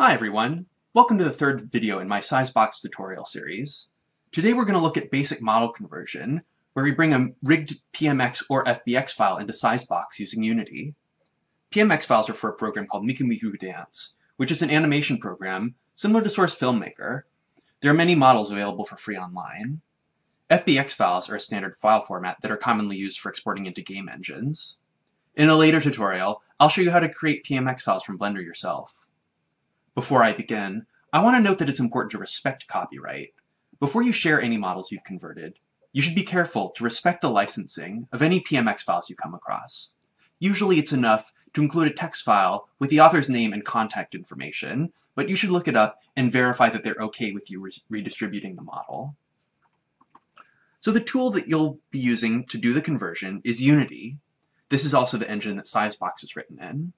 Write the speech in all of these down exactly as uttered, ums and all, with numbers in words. Hi everyone! Welcome to the third video in my SizeBox tutorial series. Today we're going to look at basic model conversion, where we bring a rigged P M X or F B X file into SizeBox using Unity. P M X files are for a program called Miku Miku Dance, which is an animation program similar to Source Filmmaker. There are many models available for free online. F B X files are a standard file format that are commonly used for exporting into game engines. In a later tutorial, I'll show you how to create P M X files from Blender yourself. Before I begin, I want to note that it's important to respect copyright. Before you share any models you've converted, you should be careful to respect the licensing of any P M X files you come across. Usually it's enough to include a text file with the author's name and contact information, but you should look it up and verify that they're okay with you re redistributing the model. So the tool that you'll be using to do the conversion is Unity. This is also the engine that SizeBox is written in.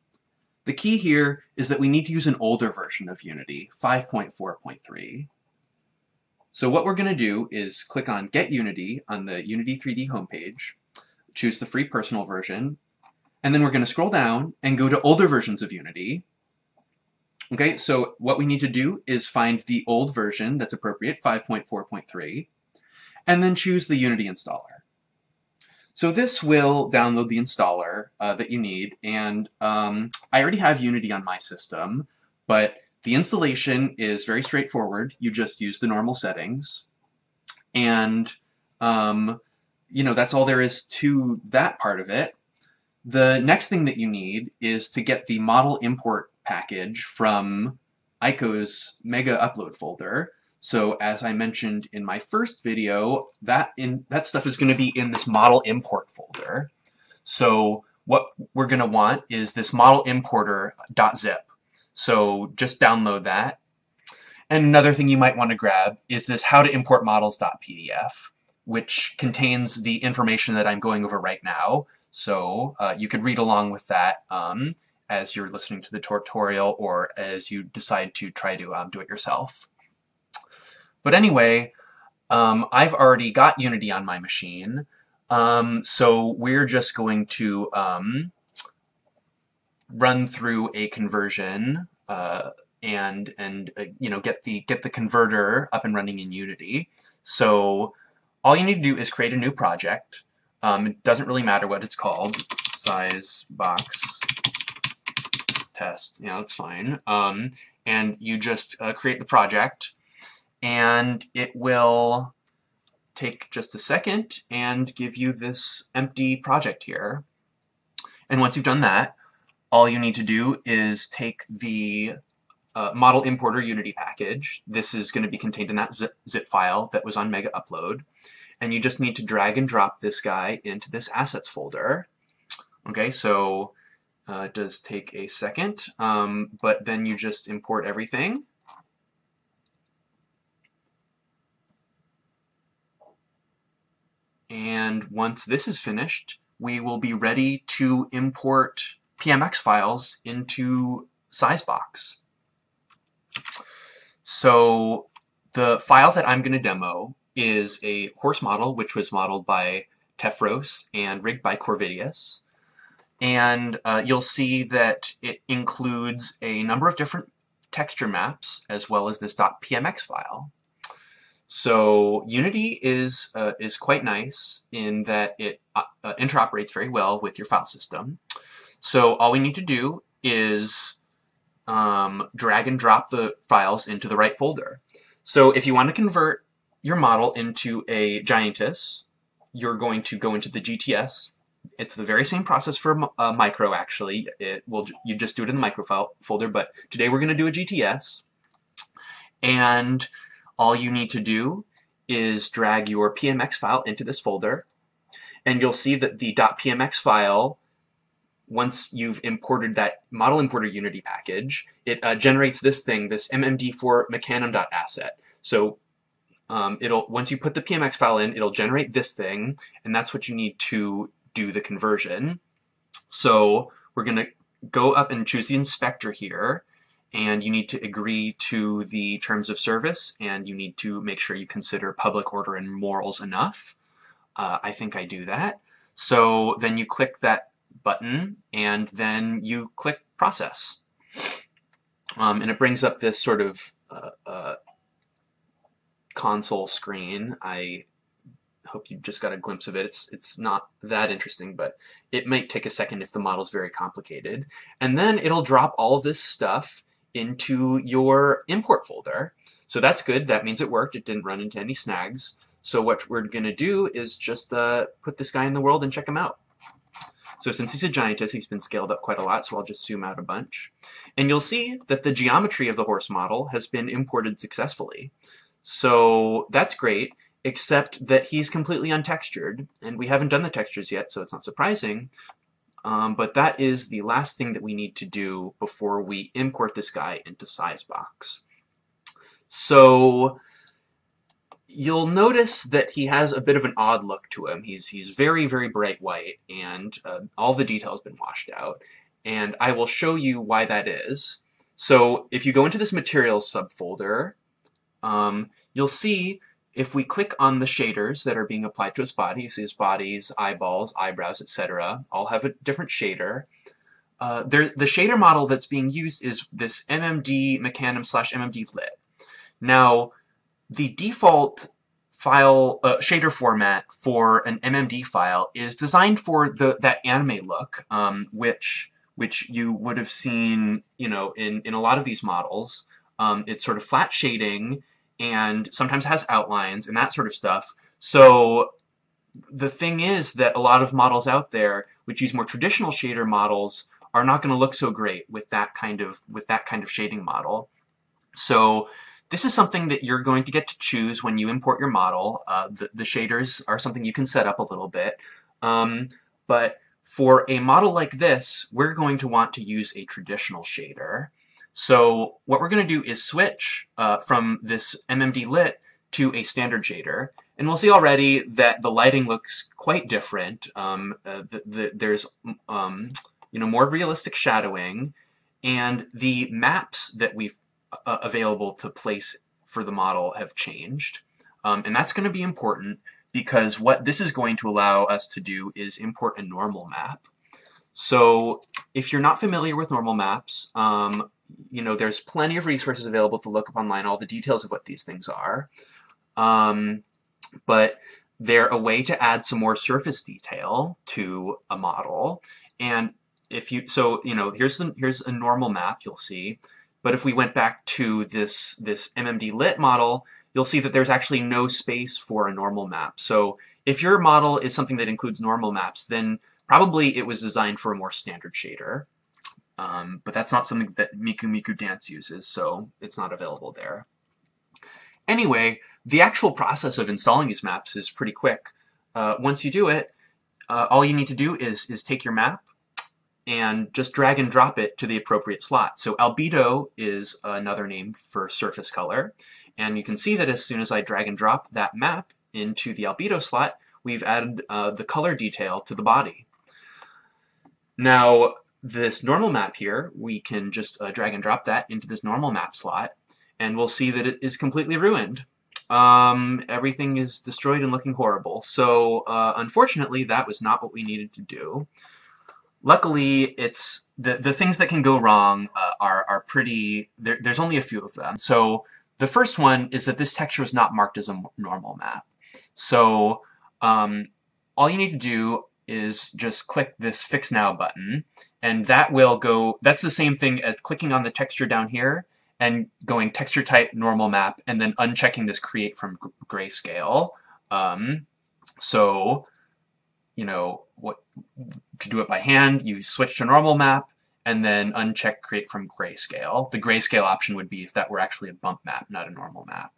The key here is that we need to use an older version of Unity, five point four point three. So what we're going to do is click on Get Unity on the Unity three D homepage, choose the free personal version, and then we're going to scroll down and go to older versions of Unity. Okay, so what we need to do is find the old version that's appropriate, five point four point three, and then choose the Unity installer. So this will download the installer uh, that you need, and um, I already have Unity on my system, but the installation is very straightforward. You just use the normal settings, and um, you know, that's all there is to that part of it. The next thing that you need is to get the model import package from Ico's mega upload folder. So as I mentioned in my first video, that in that stuff is going to be in this model import folder. So what we're going to want is this model importer.zip. So just download that. And another thing you might want to grab is this how to import models.pdf, which contains the information that I'm going over right now. So uh, you could read along with that um, as you're listening to the tutorial or as you decide to try to um, do it yourself. But anyway, um, I've already got Unity on my machine, um, so we're just going to um, run through a conversion uh, and and uh, you know, get the get the converter up and running in Unity. So all you need to do is create a new project. Um, it doesn't really matter what it's called. SizeBox test. Yeah, that's fine. Um, and you just uh, create the project. And it will take just a second and give you this empty project here. And once you've done that, all you need to do is take the uh, model importer Unity package. This is going to be contained in that zip, zip file that was on Mega Upload. And you just need to drag and drop this guy into this assets folder. Okay, so uh, it does take a second, um, but then you just import everything. And once this is finished, we will be ready to import P M X files into SizeBox. So the file that I'm going to demo is a horse model, which was modeled by Tephros and rigged by Corvidius. And uh, you'll see that it includes a number of different texture maps, as well as this .pmx file. So Unity is uh, is quite nice in that it uh, interoperates very well with your file system. So all we need to do is um, drag and drop the files into the right folder. So if you want to convert your model into a giantess, you're going to go into the G T S. It's the very same process for uh, micro, actually. It will you just do it in the micro file folder, but today we're going to do a G T S. And all you need to do is drag your P M X file into this folder, and you'll see that the .pmx file, once you've imported that model importer Unity package, it uh, generates this thing, this M M D four Mecanim dot asset. So um, it'll once you put the P M X file in, it'll generate this thing, and that's what you need to do the conversion. So we're going to go up and choose the inspector here, and you need to agree to the terms of service, and you need to make sure you consider public order and morals enough. Uh, I think I do that. So then you click that button, and then you click process. Um, and it brings up this sort of uh, uh, console screen. I hope you just got a glimpse of it. It's, it's not that interesting, but it might take a second if the model's very complicated. And then it'll drop all this stuff into your import folder. So that's good. That means it worked. It didn't run into any snags. So what we're going to do is just uh, put this guy in the world and check him out. So since he's a giantess, he's been scaled up quite a lot, so I'll just zoom out a bunch. And you'll see that the geometry of the horse model has been imported successfully. So that's great, except that he's completely untextured, and we haven't done the textures yet, so it's not surprising. Um, but that is the last thing that we need to do before we import this guy into SizeBox. So you'll notice that he has a bit of an odd look to him. He's, he's very, very bright white, and uh, all the detail has been washed out. And I will show you why that is. So if you go into this materials subfolder, um, you'll see if we click on the shaders that are being applied to his body, so his bodies, eyeballs, eyebrows, et cetera, all have a different shader. Uh, the shader model that's being used is this M M D Mecanim slash M M D lit. Now, the default file uh, shader format for an M M D file is designed for the that anime look, um, which which you would have seen, you know, in in a lot of these models. Um, it's sort of flat shading and sometimes has outlines and that sort of stuff. So the thing is that a lot of models out there which use more traditional shader models are not going to look so great with that kind of with that kind of shading model. So this is something that you're going to get to choose when you import your model. Uh, the, the shaders are something you can set up a little bit. Um, but for a model like this, we're going to want to use a traditional shader. So what we're going to do is switch uh, from this M M D lit to a standard shader. And we'll see already that the lighting looks quite different. Um, uh, the, the, there's um, you know, more realistic shadowing. And the maps that we've Uh, available to place for the model have changed. Um, and that's going to be important because what this is going to allow us to do is import a normal map. So if you're not familiar with normal maps, um, you know, there's plenty of resources available to look up online, all the details of what these things are. Um, but they're a way to add some more surface detail to a model. And if you, so, you know, here's the, here's a normal map you'll see. But if we went back to this, this M M D lit model, you'll see that there's actually no space for a normal map. So if your model is something that includes normal maps, then probably it was designed for a more standard shader. Um, but that's not something that Miku Miku Dance uses, so it's not available there. Anyway, the actual process of installing these maps is pretty quick. Uh, once you do it, uh, all you need to do is, is take your map and just drag and drop it to the appropriate slot. So albedo is another name for surface color, and you can see that as soon as I drag and drop that map into the albedo slot, we've added uh, the color detail to the body. Now this normal map here, we can just uh, drag and drop that into this normal map slot, and we'll see that it is completely ruined. Um, everything is destroyed and looking horrible. So uh, unfortunately, that was not what we needed to do. Luckily, it's the, the things that can go wrong uh, are, are pretty, there, there's only a few of them. So the first one is that this texture is not marked as a normal map. So um, all you need to do is just click this Fix Now button, and that will go, that's the same thing as clicking on the texture down here and going texture type normal map and then unchecking this create from grayscale. Um, so, you know, what to do it by hand, you switch to normal map and then uncheck create from grayscale. The grayscale option would be if that were actually a bump map, not a normal map.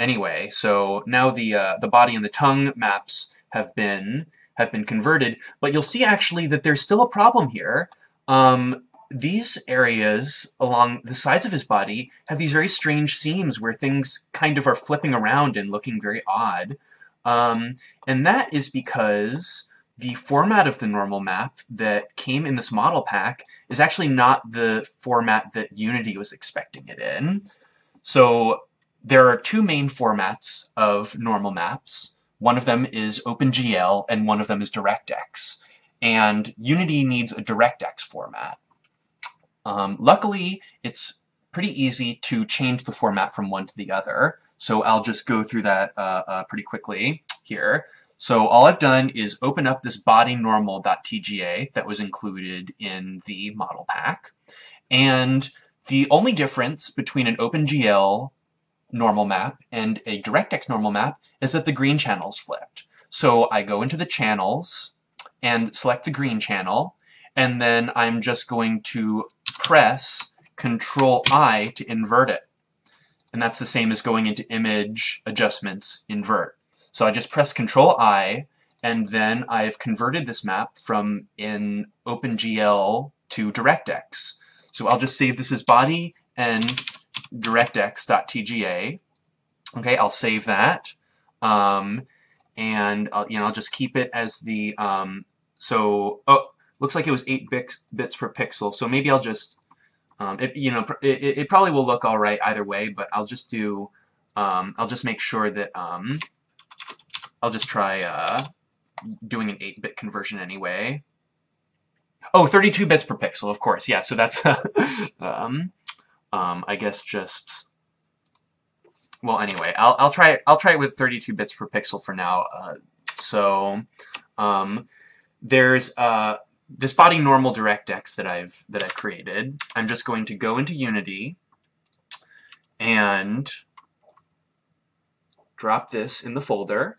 Anyway, so now the uh, the body and the tongue maps have been have been converted, but you'll see actually that there's still a problem here. Um, these areas along the sides of his body have these very strange seams where things kind of are flipping around and looking very odd. Um, and that is because the format of the normal map that came in this model pack is actually not the format that Unity was expecting it in. So there are two main formats of normal maps. One of them is OpenGL and one of them is DirectX. And Unity needs a DirectX format. Um, luckily, it's pretty easy to change the format from one to the other, so I'll just go through that uh, uh, pretty quickly here. So all I've done is open up this body normal dot T G A that was included in the model pack, and the only difference between an OpenGL normal map and a DirectX normal map is that the green channel's flipped. So I go into the channels and select the green channel, and then I'm just going to press control I to invert it. And that's the same as going into Image, Adjustments, Invert. So I just press control I, and then I've converted this map from in OpenGL to DirectX. So I'll just save this as body and DirectX dot T G A. Okay, I'll save that, um, and I'll, you know, I'll just keep it as the. Um, so oh, looks like it was eight bits bits per pixel. So maybe I'll just, um, it, you know, it, it probably will look all right either way. But I'll just do, um, I'll just make sure that um, I'll just try uh, doing an eight bit conversion anyway. Oh, thirty-two bits per pixel, of course. Yeah, so that's, um, um, I guess just, well, anyway, I'll, I'll try it, I'll try it with thirty-two bits per pixel for now. Uh, so, um, there's, uh, this body normal DirectX that I've, that I've created. I'm just going to go into Unity and drop this in the folder,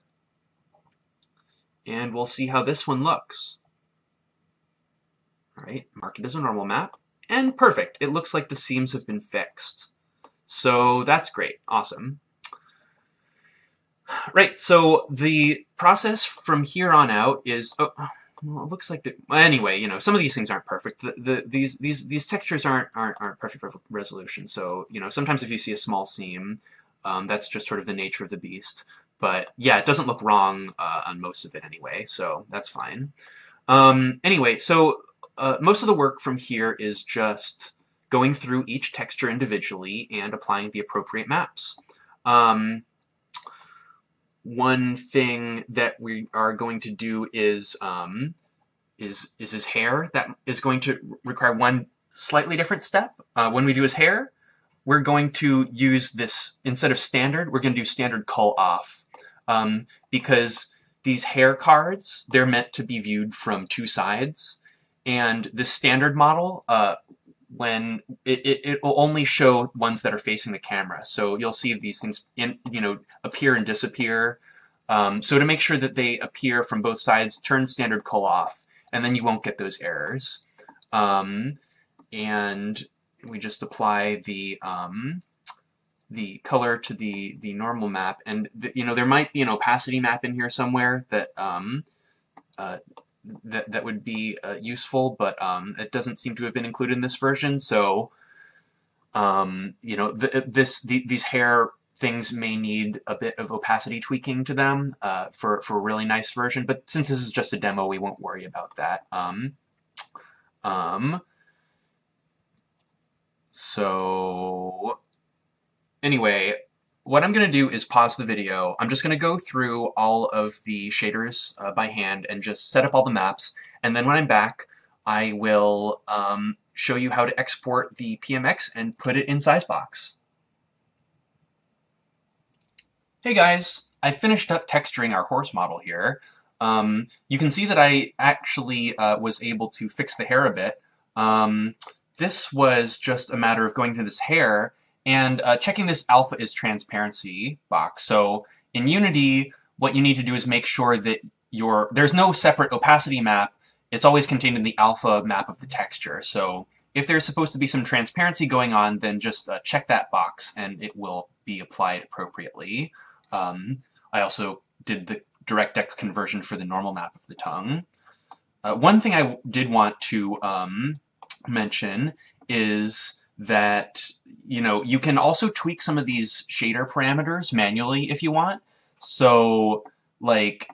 and we'll see how this one looks. All right, mark it as a normal map, and perfect. It looks like the seams have been fixed. So that's great, awesome. Right, so the process from here on out is, oh, well, it looks like the, anyway, you know, some of these things aren't perfect. The, the, these these these textures aren't aren't aren't perfect resolution. So you know, sometimes if you see a small seam, um, that's just sort of the nature of the beast. But yeah, it doesn't look wrong uh, on most of it anyway, so that's fine. Um, anyway, so. Uh, most of the work from here is just going through each texture individually and applying the appropriate maps. Um, one thing that we are going to do is, um, is, is his hair. That is going to require one slightly different step. Uh, when we do his hair, we're going to use this, instead of standard, we're going to do standard cull off, um, because these hair cards, they're meant to be viewed from two sides. And this standard model, uh, when it, it, it will only show ones that are facing the camera. So you'll see these things, in, you know, appear and disappear. Um, so to make sure that they appear from both sides, turn standard cull off, and then you won't get those errors. Um, and we just apply the um, the color to the the normal map, and the, you know, there might be an opacity map in here somewhere that. Um, uh, That, that would be uh, useful, but um, it doesn't seem to have been included in this version, so um, you know, th this the, these hair things may need a bit of opacity tweaking to them uh, for, for a really nice version, but since this is just a demo, we won't worry about that. Um, um, so anyway, what I'm going to do is pause the video. I'm just going to go through all of the shaders uh, by hand and just set up all the maps, and then when I'm back, I will um, show you how to export the P M X and put it in SizeBox. Hey guys, I finished up texturing our horse model here. Um, you can see that I actually uh, was able to fix the hair a bit. Um, this was just a matter of going to this hair and uh, checking this alpha is transparency box. So in Unity, what you need to do is make sure that your, there's no separate opacity map. It's always contained in the alpha map of the texture. So if there's supposed to be some transparency going on, then just uh, check that box and it will be applied appropriately. Um, I also did the DirectX conversion for the normal map of the tongue. Uh, one thing I did want to um, mention is that, you know, you can also tweak some of these shader parameters manually if you want. So, like,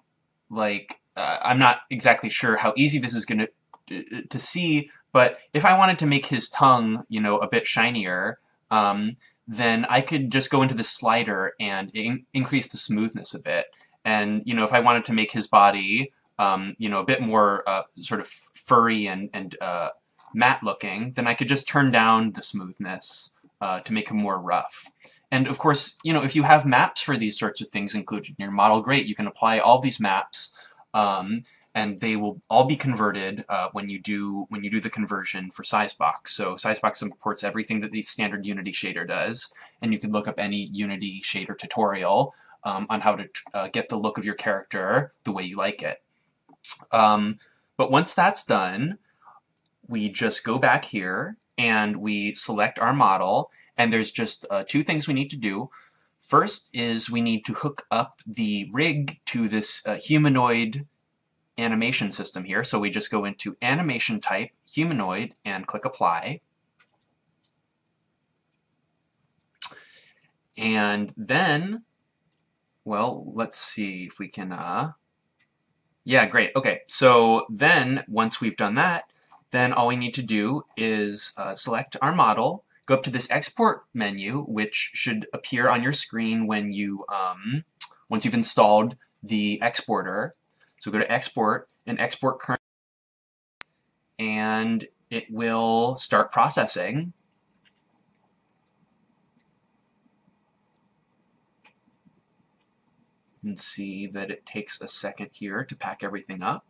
like uh, I'm not exactly sure how easy this is going to to see, but if I wanted to make his tongue, you know, a bit shinier, um, then I could just go into the slider and in increase the smoothness a bit. And, you know, if I wanted to make his body, um, you know, a bit more uh, sort of furry and, and uh, matte looking, then I could just turn down the smoothness uh, to make them more rough. And of course, you know, if you have maps for these sorts of things included in your model, great, you can apply all these maps, um, and they will all be converted uh, when you do when you do the conversion for SizeBox. So SizeBox imports everything that the standard Unity shader does, and you can look up any Unity shader tutorial um, on how to uh, get the look of your character the way you like it. Um, but once that's done, we just go back here and we select our model, and there's just uh, two things we need to do. First is we need to hook up the rig to this uh, humanoid animation system here. So we just go into animation type, humanoid, and click apply. And then, well, let's see if we can, uh, yeah, great. Okay, so then once we've done that, then all we need to do is uh, select our model, go up to this export menu, which should appear on your screen when you, um, once you've installed the exporter. So go to export and export current, and it will start processing. You can see that it takes a second here to pack everything up.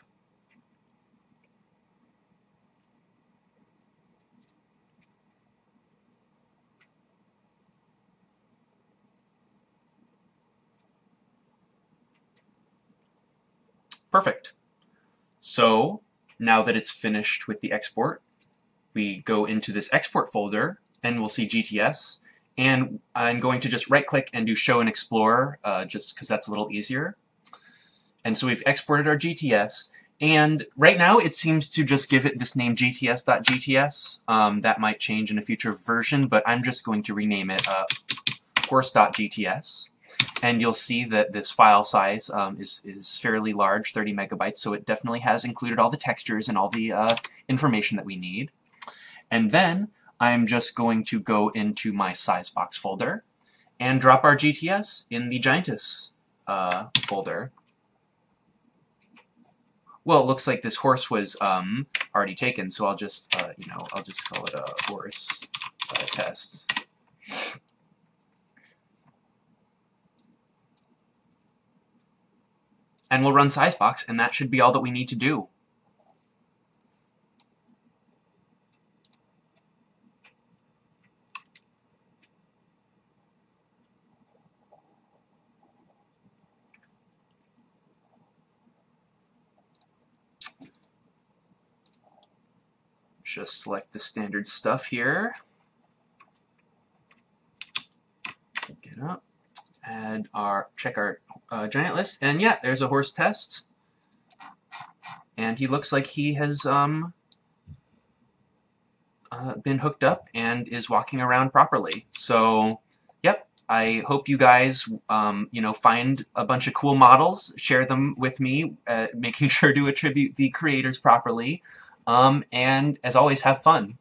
Perfect. So now that it's finished with the export, we go into this export folder and we'll see G T S, and I'm going to just right click and do show and explore uh, just because that's a little easier. And so we've exported our G T S, and right now it seems to just give it this name G T S dot G T S. Um, that might change in a future version, but I'm just going to rename it uh, horse dot G T S. And you'll see that this file size um, is, is fairly large, thirty megabytes, so it definitely has included all the textures and all the uh, information that we need. And then I'm just going to go into my SizeBox folder and drop our G T S in the Giantess uh, folder. Well, it looks like this horse was um, already taken, so I'll just, uh, you know, I'll just call it a horse uh, test. And we'll run SizeBox, and that should be all that we need to do. Just select the standard stuff here. Pick it up. Add our, check our uh, giant list, and yeah, there's a horse test, and he looks like he has um, uh, been hooked up and is walking around properly. So, yep, I hope you guys, um, you know, find a bunch of cool models, share them with me, uh, making sure to attribute the creators properly, um, and as always, have fun.